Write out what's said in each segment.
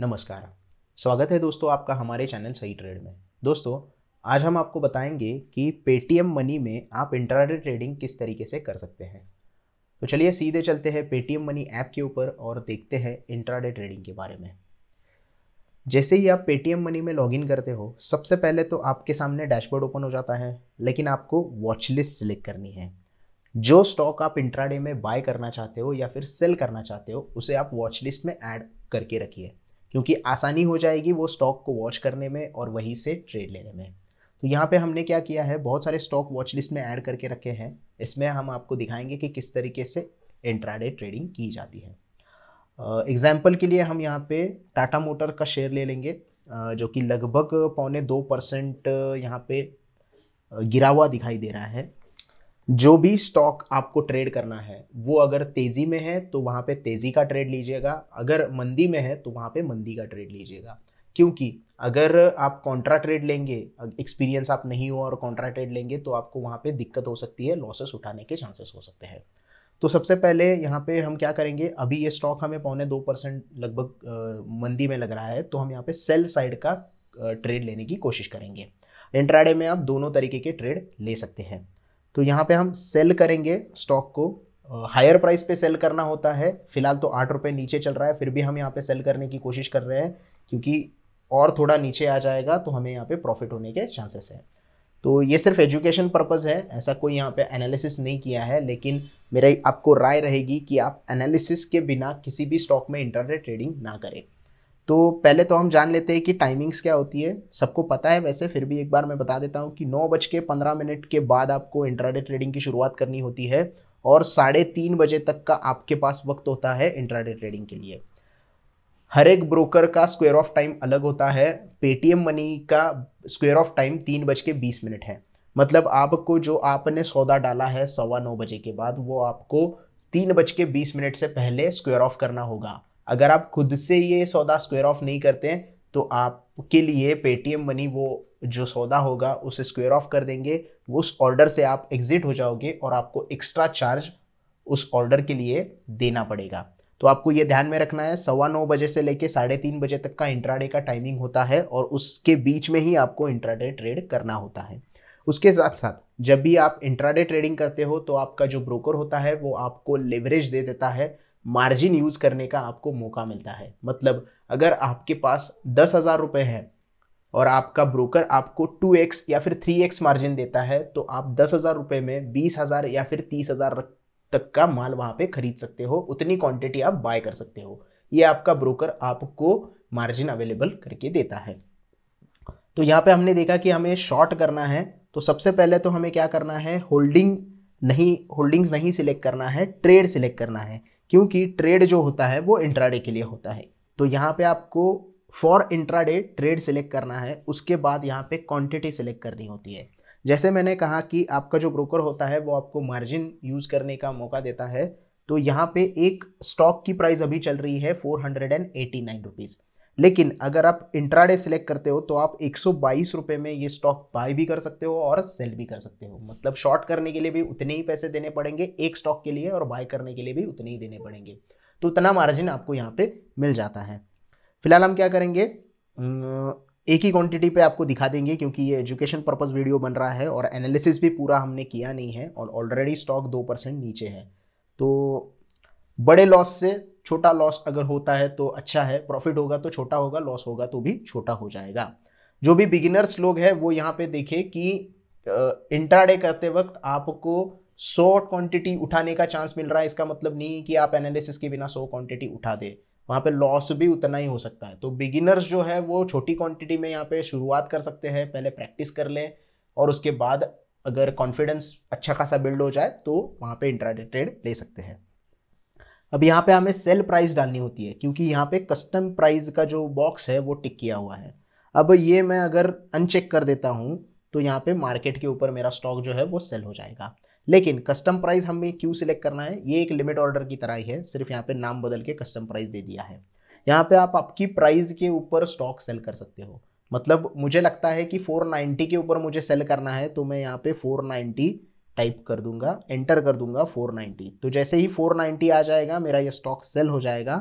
नमस्कार, स्वागत है दोस्तों आपका हमारे चैनल सही ट्रेड में। दोस्तों आज हम आपको बताएंगे कि पेटीएम मनी में आप इंट्राडे ट्रेडिंग किस तरीके से कर सकते हैं। तो चलिए सीधे चलते हैं पेटीएम मनी ऐप के ऊपर और देखते हैं इंट्राडे ट्रेडिंग के बारे में। जैसे ही आप पेटीएम मनी में लॉगिन करते हो, सबसे पहले तो आपके सामने डैशबोर्ड ओपन हो जाता है, लेकिन आपको वॉच लिस्ट सिलेक्ट करनी है। जो स्टॉक आप इंट्राडे में बाय करना चाहते हो या फिर सेल करना चाहते हो, उसे आप वॉच लिस्ट में ऐड करके रखिए, क्योंकि आसानी हो जाएगी वो स्टॉक को वॉच करने में और वहीं से ट्रेड लेने में। तो यहाँ पे हमने क्या किया है, बहुत सारे स्टॉक वॉच लिस्ट में ऐड करके रखे हैं। इसमें हम आपको दिखाएंगे कि किस तरीके से इंट्राडे ट्रेडिंग की जाती है। एग्जाम्पल के लिए हम यहाँ पे टाटा मोटर का शेयर ले लेंगे, जो कि लगभग 1.25% यहाँ पे गिरा हुआ दिखाई दे रहा है। जो भी स्टॉक आपको ट्रेड करना है, वो अगर तेज़ी में है तो वहाँ पे तेज़ी का ट्रेड लीजिएगा, अगर मंदी में है तो वहाँ पे मंदी का ट्रेड लीजिएगा। क्योंकि अगर आप कॉन्ट्रा ट्रेड लेंगे, एक्सपीरियंस आप नहीं हो और कॉन्ट्रा ट्रेड लेंगे, तो आपको वहाँ पे दिक्कत हो सकती है, लॉसेस उठाने के चांसेस हो सकते हैं। तो सबसे पहले यहाँ पे हम क्या करेंगे, अभी ये स्टॉक हमें 1.25% लगभग मंदी में लग रहा है, तो हम यहाँ पे सेल साइड का ट्रेड लेने की कोशिश करेंगे। इंट्राडे में आप दोनों तरीके के ट्रेड ले सकते हैं। तो यहाँ पे हम सेल करेंगे स्टॉक को, हायर प्राइस पे सेल करना होता है। फिलहाल तो 8 रुपये नीचे चल रहा है, फिर भी हम यहाँ पे सेल करने की कोशिश कर रहे हैं, क्योंकि और थोड़ा नीचे आ जाएगा तो हमें यहाँ पे प्रॉफिट होने के चांसेस हैं। तो ये सिर्फ एजुकेशन पर्पस है, ऐसा कोई यहाँ पे एनालिसिस नहीं किया है, लेकिन मेरा आपको राय रहेगी कि आप एनालिसिस के बिना किसी भी स्टॉक में इंट्राडे ट्रेडिंग ना करें। तो पहले तो हम जान लेते हैं कि टाइमिंग्स क्या होती है। सबको पता है वैसे, फिर भी एक बार मैं बता देता हूँ कि 9:15 के बाद आपको इंट्राडे ट्रेडिंग की शुरुआत करनी होती है और 3:30 बजे तक का आपके पास वक्त होता है इंट्राडे ट्रेडिंग के लिए। हर एक ब्रोकर का स्क्वायर ऑफ टाइम अलग होता है। पेटीएम मनी का स्क्वायर ऑफ टाइम 3:20 है, मतलब आपको जो आपने सौदा डाला है 9:15 बजे के बाद, वो आपको 3:20 से पहले स्क्वायर ऑफ करना होगा। अगर आप खुद से ये सौदा स्क्वायर ऑफ नहीं करते हैं, तो आपके लिए पेटीएम मनी वो जो सौदा होगा उसे स्क्वायर ऑफ कर देंगे, उस ऑर्डर से आप एग्जिट हो जाओगे और आपको एक्स्ट्रा चार्ज उस ऑर्डर के लिए देना पड़ेगा। तो आपको ये ध्यान में रखना है, 9:15 बजे से लेके 3:30 बजे तक का इंट्राडे का टाइमिंग होता है और उसके बीच में ही आपको इंट्राडे ट्रेड करना होता है। उसके साथ साथ जब भी आप इंट्राडे ट्रेडिंग करते हो, तो आपका जो ब्रोकर होता है वो आपको लेवरेज दे देता है, मार्जिन यूज़ करने का आपको मौका मिलता है। मतलब अगर आपके पास 10,000 रुपये है और आपका ब्रोकर आपको 2x या फिर 3x मार्जिन देता है, तो आप 10,000 रुपये में 20,000 या फिर 30,000 तक का माल वहाँ पे खरीद सकते हो, उतनी क्वांटिटी आप बाय कर सकते हो। ये आपका ब्रोकर आपको मार्जिन अवेलेबल करके देता है। तो यहाँ पर हमने देखा कि हमें शॉर्ट करना है, तो सबसे पहले तो हमें क्या करना है, होल्डिंग्स नहीं सिलेक्ट करना है, ट्रेड सिलेक्ट करना है, क्योंकि ट्रेड जो होता है वो इंट्राडे के लिए होता है। तो यहाँ पे आपको फॉर इंट्राडे ट्रेड सिलेक्ट करना है, उसके बाद यहाँ पे क्वांटिटी सिलेक्ट करनी होती है। जैसे मैंने कहा कि आपका जो ब्रोकर होता है वो आपको मार्जिन यूज़ करने का मौका देता है। तो यहाँ पे एक स्टॉक की प्राइस अभी चल रही है 489 रुपीज़, लेकिन अगर आप इंट्राडे सिलेक्ट करते हो तो आप 122 रुपये में ये स्टॉक बाय भी कर सकते हो और सेल भी कर सकते हो। मतलब शॉर्ट करने के लिए भी उतने ही पैसे देने पड़ेंगे एक स्टॉक के लिए, और बाय करने के लिए भी उतने ही देने पड़ेंगे। तो उतना मार्जिन आपको यहाँ पे मिल जाता है। फिलहाल हम क्या करेंगे, एक ही क्वान्टिटी पे आपको दिखा देंगे, क्योंकि ये एजुकेशन पर्पज़ वीडियो बन रहा है और एनालिसिस भी पूरा हमने किया नहीं है, और ऑलरेडी स्टॉक 2% नीचे है। तो बड़े लॉस से छोटा लॉस अगर होता है तो अच्छा है, प्रॉफिट होगा तो छोटा होगा, लॉस होगा तो भी छोटा हो जाएगा। जो भी बिगिनर्स लोग हैं वो यहाँ पे देखें कि इंट्राडे करते वक्त आपको 100 क्वांटिटी उठाने का चांस मिल रहा है, इसका मतलब नहीं है कि आप एनालिसिस के बिना 100 क्वांटिटी उठा दे, वहाँ पे लॉस भी उतना ही हो सकता है। तो बिगिनर्स जो है वो छोटी क्वान्टिटी में यहाँ पर शुरुआत कर सकते हैं, पहले प्रैक्टिस कर लें और उसके बाद अगर कॉन्फिडेंस अच्छा खासा बिल्ड हो जाए तो वहाँ पर इंट्राडे ट्रेड ले सकते हैं। अब यहाँ पे हमें सेल प्राइस डालनी होती है, क्योंकि यहाँ पे कस्टम प्राइस का जो बॉक्स है वो टिक किया हुआ है। अब ये मैं अगर अनचेक कर देता हूँ तो यहाँ पे मार्केट के ऊपर मेरा स्टॉक जो है वो सेल हो जाएगा। लेकिन कस्टम प्राइस हमें क्यों सिलेक्ट करना है, ये एक लिमिट ऑर्डर की तरह ही है, सिर्फ यहाँ पे नाम बदल के कस्टम प्राइस दे दिया है। यहाँ पे आप आपकी प्राइस के ऊपर स्टॉक सेल कर सकते हो। मतलब मुझे लगता है कि 490 के ऊपर मुझे सेल करना है, तो मैं यहाँ पे 490 टाइप कर दूंगा, एंटर कर दूंगा 490। तो जैसे ही 490 आ जाएगा मेरा ये स्टॉक सेल हो जाएगा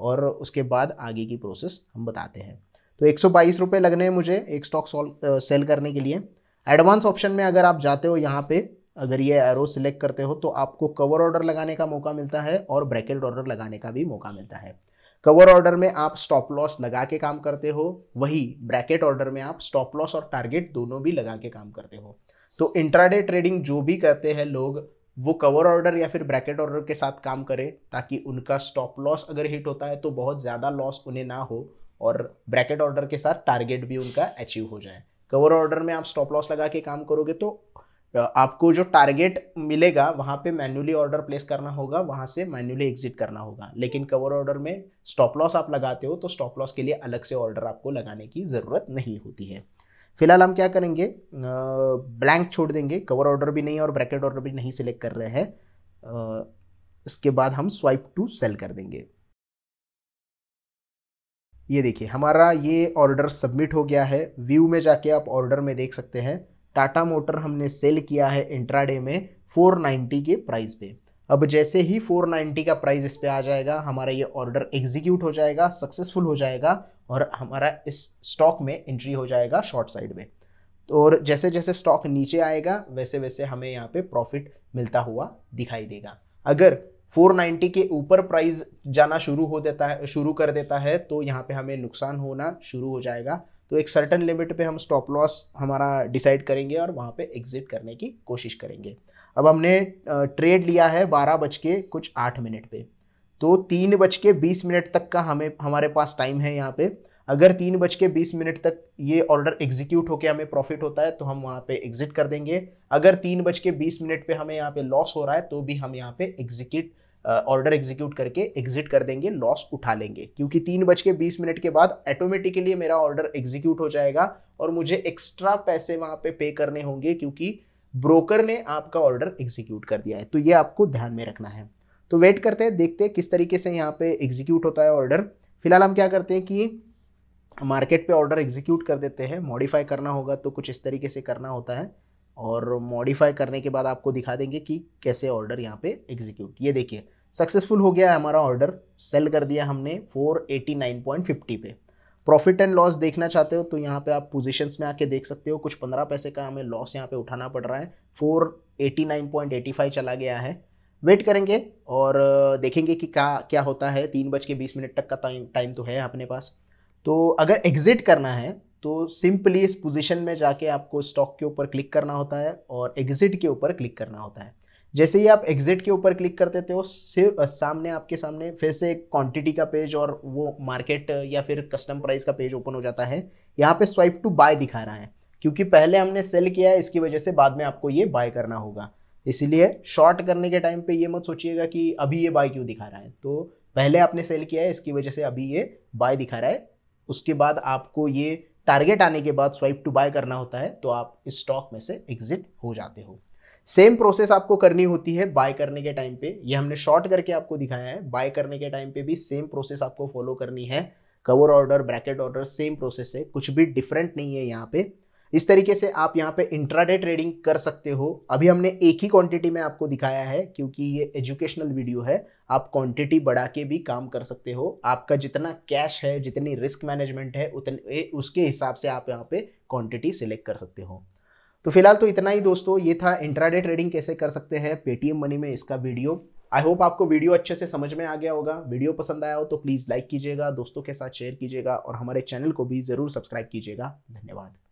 और उसके बाद आगे की प्रोसेस हम बताते हैं। तो 122 रुपये लगने हैं मुझे एक स्टॉक सेल करने के लिए। एडवांस ऑप्शन में अगर आप जाते हो यहाँ पे, अगर ये एरो सिलेक्ट करते हो तो आपको कवर ऑर्डर लगाने का मौका मिलता है और ब्रैकेट ऑर्डर लगाने का भी मौका मिलता है। कवर ऑर्डर में आप स्टॉप लॉस लगा के काम करते हो, वही ब्रैकेट ऑर्डर में आप स्टॉप लॉस और टारगेट दोनों भी लगा के काम करते हो। तो इंट्राडे ट्रेडिंग जो भी करते हैं लोग, वो कवर ऑर्डर या फिर ब्रैकेट ऑर्डर के साथ काम करें, ताकि उनका स्टॉप लॉस अगर हिट होता है तो बहुत ज़्यादा लॉस उन्हें ना हो और ब्रैकेट ऑर्डर के साथ टारगेट भी उनका अचीव हो जाए। कवर ऑर्डर में आप स्टॉप लॉस लगा के काम करोगे तो आपको जो टारगेट मिलेगा वहाँ पे मैन्युअली ऑर्डर प्लेस करना होगा, वहाँ से मैन्युअली एग्जिट करना होगा। लेकिन कवर ऑर्डर में स्टॉप लॉस आप लगाते हो तो स्टॉप लॉस के लिए अलग से ऑर्डर आपको लगाने की ज़रूरत नहीं होती है। फिलहाल हम क्या करेंगे, ब्लैंक छोड़ देंगे, कवर ऑर्डर भी नहीं और ब्रैकेट ऑर्डर भी नहीं सिलेक्ट कर रहे हैं। इसके बाद हम स्वाइप टू सेल कर देंगे। ये देखिए हमारा ये ऑर्डर सबमिट हो गया है। व्यू में जाके आप ऑर्डर में देख सकते हैं टाटा मोटर हमने सेल किया है इंट्राडे में 490 के प्राइस पे। अब जैसे ही 490 का प्राइस इस पे आ जाएगा, हमारा ये ऑर्डर एग्जीक्यूट हो जाएगा, सक्सेसफुल हो जाएगा और हमारा इस स्टॉक में एंट्री हो जाएगा शॉर्ट साइड में। और जैसे जैसे स्टॉक नीचे आएगा वैसे वैसे हमें यहाँ पे प्रॉफिट मिलता हुआ दिखाई देगा। अगर 490 के ऊपर प्राइस जाना शुरू कर देता है तो यहाँ पे हमें नुकसान होना शुरू हो जाएगा। तो एक सर्टेन लिमिट पे हम स्टॉप लॉस हमारा डिसाइड करेंगे और वहाँ पे एग्जिट करने की कोशिश करेंगे। अब हमने ट्रेड लिया है 12:08 पे, तो 3:20 तक का हमारे पास टाइम है यहाँ पे। अगर 3:20 तक ये ऑर्डर एग्जीक्यूट होकर हमें प्रॉफिट होता है तो हम वहाँ पे एग्जिट कर देंगे। अगर 3:20 पे हमें यहाँ पे लॉस हो रहा है तो भी हम यहाँ पे ऑर्डर एग्जीक्यूट करके एग्जिट कर देंगे, लॉस उठा लेंगे। क्योंकि 3:20 के बाद ऑटोमेटिकली मेरा ऑर्डर एग्जीक्यूट हो जाएगा और मुझे एक्स्ट्रा पैसे वहाँ पे पे करने होंगे क्योंकि ब्रोकर ने आपका ऑर्डर एग्जीक्यूट कर दिया है। तो ये आपको ध्यान में रखना है। तो वेट करते हैं, देखते हैं किस तरीके से यहाँ पे एग्जीक्यूट होता है ऑर्डर। फिलहाल हम क्या करते हैं कि मार्केट पे ऑर्डर एग्जीक्यूट कर देते हैं। मॉडिफाई करना होगा तो कुछ इस तरीके से करना होता है और मॉडिफाई करने के बाद आपको दिखा देंगे कि कैसे ऑर्डर यहाँ पे एग्जीक्यूट। ये देखिए सक्सेसफुल हो गया है हमारा ऑर्डर, सेल कर दिया हमने 489.50 पे। प्रॉफिट एंड लॉस देखना चाहते हो तो यहाँ पे आप पोजीशंस में आके देख सकते हो। कुछ 15 पैसे का हमें लॉस यहाँ पे उठाना पड़ रहा है। 489.85 चला गया है। वेट करेंगे और देखेंगे कि क्या होता है। 3:20 तक का टाइम तो है अपने पास। तो अगर एग्जिट करना है तो सिंपली इस पोजीशन में जाके आपको स्टॉक के ऊपर क्लिक करना होता है और एग्जिट के ऊपर क्लिक करना होता है। जैसे ही आप एग्जिट के ऊपर क्लिक कर देते हो, आपके सामने फिर से एक क्वांटिटी का पेज और वो मार्केट या फिर कस्टम प्राइस का पेज ओपन हो जाता है। यहाँ पे स्वाइप टू बाय दिखा रहा है क्योंकि पहले हमने सेल किया है, इसकी वजह से बाद में आपको ये बाय करना होगा। इसीलिए शॉर्ट करने के टाइम पर ये मत सोचिएगा कि अभी ये बाय क्यों दिखा रहा है। तो पहले आपने सेल किया है, इसकी वजह से अभी ये बाय दिखा रहा है। उसके बाद आपको ये टारगेट आने के बाद स्वाइप टू बाय करना होता है, तो आप इस स्टॉक में से एग्जिट हो जाते हो। सेम प्रोसेस आपको करनी होती है बाय करने के टाइम पे। ये हमने शॉर्ट करके आपको दिखाया है। बाय करने के टाइम पे भी सेम प्रोसेस आपको फॉलो करनी है। Cover order, bracket order, same process है, कुछ भी डिफरेंट नहीं है यहाँ पे। इस तरीके से आप यहाँ पे इंट्राडे ट्रेडिंग कर सकते हो। अभी हमने एक ही क्वांटिटी में आपको दिखाया है क्योंकि ये एजुकेशनल वीडियो है। आप क्वांटिटी बढ़ा के भी काम कर सकते हो। आपका जितना कैश है, जितनी रिस्क मैनेजमेंट है, उतने उसके हिसाब से आप यहाँ पे क्वांटिटी सिलेक्ट कर सकते हो। तो फिलहाल तो इतना ही दोस्तों, ये था इंट्राडे ट्रेडिंग कैसे कर सकते हैं पेटीएम मनी में इसका वीडियो। आई होप आपको वीडियो अच्छे से समझ में आ गया होगा। वीडियो पसंद आया हो तो प्लीज़ लाइक कीजिएगा, दोस्तों के साथ शेयर कीजिएगा और हमारे चैनल को भी ज़रूर सब्सक्राइब कीजिएगा। धन्यवाद।